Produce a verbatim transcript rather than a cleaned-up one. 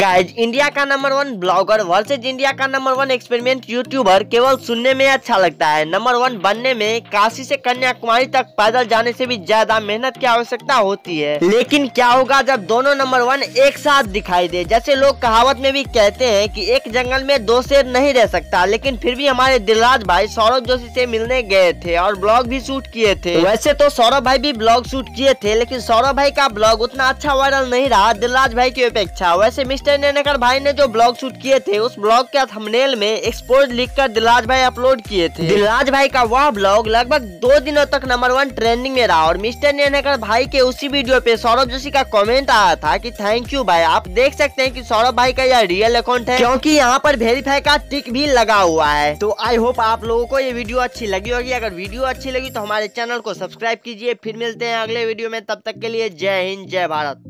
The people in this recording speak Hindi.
गाइज इंडिया का number one blogger versus India का नंबर वन एक्सपेरिमेंट यूट्यूबर केवल सुनने में अच्छा लगता है, नंबर वन बनने में काशी से कन्याकुमारी तक पैदल जाने से भी ज्यादा मेहनत की आवश्यकता होती है। लेकिन क्या होगा जब दोनों नंबर वन एक साथ दिखाई दे। जैसे लोग कहावत में भी कहते हैं कि एक जंगल में दो शेर नहीं रह सकता, लेकिन फिर भी हमारे दिलराज भाई सौरभ जोशी से मिलने गए थे और ब्लॉग भी शूट किए थे। वैसे तो सौरभ भाई भी ब्लॉग शूट किए थे, लेकिन सौरभ भाई का ब्लॉग उतना अच्छा वायरल नहीं रहा दिलराज भाई की अपेक्षा। वैसे मिस्टर इंडियन हैकर भाई ने जो ब्लॉग शूट किए थे उस ब्लॉग के थंबनेल में एक्सपोज लिखकर दिलराज भाई अपलोड किए थे। दिलराज भाई का वह ब्लॉग लगभग दो दिनों तक नंबर वन ट्रेंडिंग में रहा और मिस्टर इंडियन हैकर भाई के उसी वीडियो पे सौरभ जोशी का कमेंट आया था कि थैंक यू भाई। आप देख सकते हैं कि सौरभ भाई का यह रियल अकाउंट है क्योंकि यहाँ पर वेरीफाई का टिक भी लगा हुआ है। तो आई होप आप लोगों को ये वीडियो अच्छी लगी होगी। अगर वीडियो अच्छी लगी तो हमारे चैनल को सब्सक्राइब कीजिए। फिर मिलते हैं अगले वीडियो में, तब तक के लिए जय हिंद जय भारत।